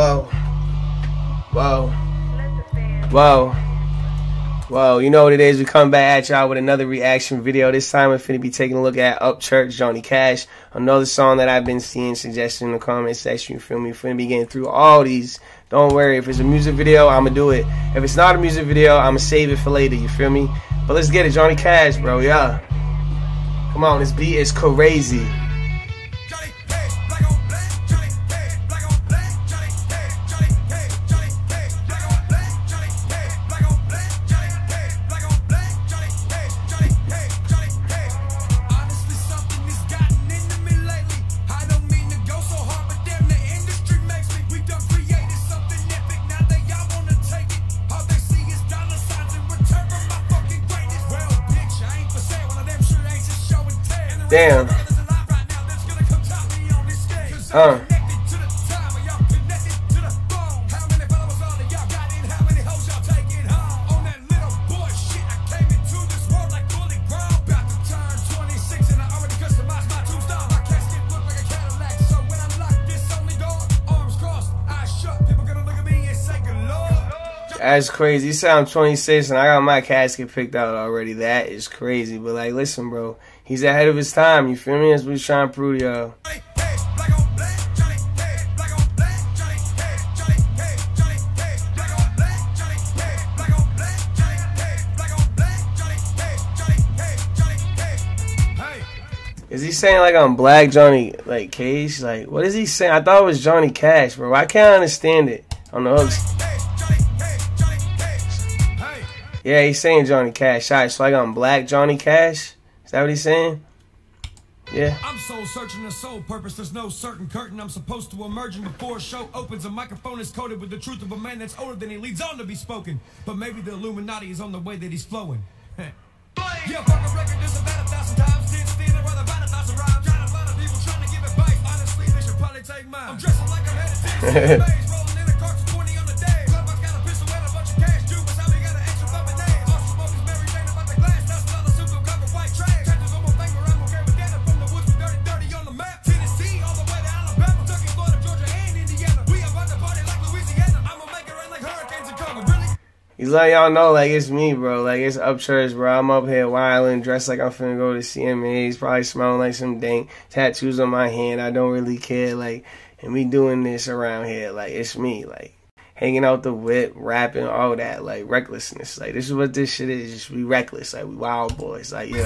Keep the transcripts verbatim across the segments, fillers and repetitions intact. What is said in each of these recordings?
Whoa. Whoa. Whoa. Whoa. You know what it is. We come back at y'all with another reaction video. This time we're finna be taking a look at Upchurch, Johnny Cash. Another song that I've been seeing suggested in the comment section. You feel me? We're finna be getting through all these. Don't worry. If it's a music video, I'ma do it. If it's not a music video, I'ma save it for later. You feel me? But let's get it. Johnny Cash, bro. Yeah. Come on. This beat is crazy. Damn. Huh. That's crazy. You say I'm twenty-six and I got my casket picked out already. That is crazy. But like, listen, bro, he's ahead of his time. You feel me? That's what he's trying to prove to y'all. Is he saying like I'm black Johnny like Cage? Like what is he saying? I thought it was Johnny Cash, bro. I can't understand it on the hooks. Yeah, he's saying Johnny Cash. All right, so I got black Johnny Cash. Is that what he's saying? Yeah. I'm soul searching a soul purpose. There's no certain curtain I'm supposed to emerge in before a show opens. A microphone is coated with the truth of a man that's older than he leads on to be spoken. But maybe the Illuminati is on the way that he's flowing. Yeah, fuck a record, there's about a thousand times. Didn't stand around about a thousand rhymes. Got a lot of people trying to give advice. Honestly, they should probably take mine. I'm dressing like I'm headed to the maze. He's letting y'all know, like, it's me, bro. Like, it's Upchurch, bro. I'm up here wilding, dressed like I'm finna go to C M A. He's probably smelling like some dank. Tattoos on my hand. I don't really care. Like, and we doing this around here. Like, it's me. Like, hanging out the whip, rapping, all that. Like, recklessness. Like, this is what this shit is. Just be reckless. Like, we wild boys. Like, yeah.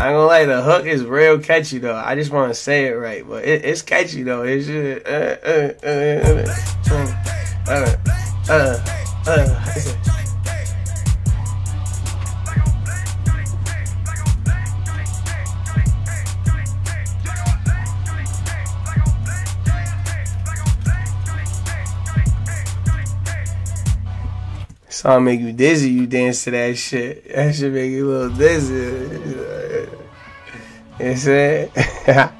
I'm gonna lie, the hook is real catchy though. I just want to say it right, but it, it's catchy though. It's just uh uh uh uh uh uh. uh. Song make you dizzy. You dance to that shit. That should make you a little dizzy. You see? I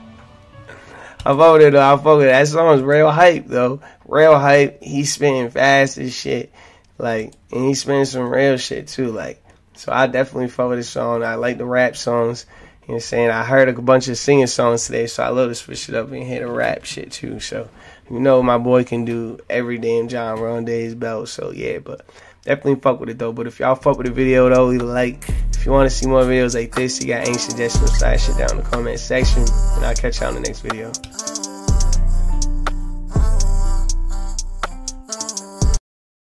fuck with it though. I fuck with it. That song's real hype though. Real hype. He's spinning fast as shit. Like, and he's spinning some real shit too. Like, so I definitely fuck with this song. I like the rap songs. You know what I'm saying? I heard a bunch of singing songs today, so I love to switch it up and hit a rap shit too. So, you know, my boy can do every damn genre on his belt. So, yeah, but definitely fuck with it though. But if y'all fuck with the video though, leave a like. If you want to see more videos like this, you got any suggestions, slide shit down in the comment section, and I'll catch y'all in the next video.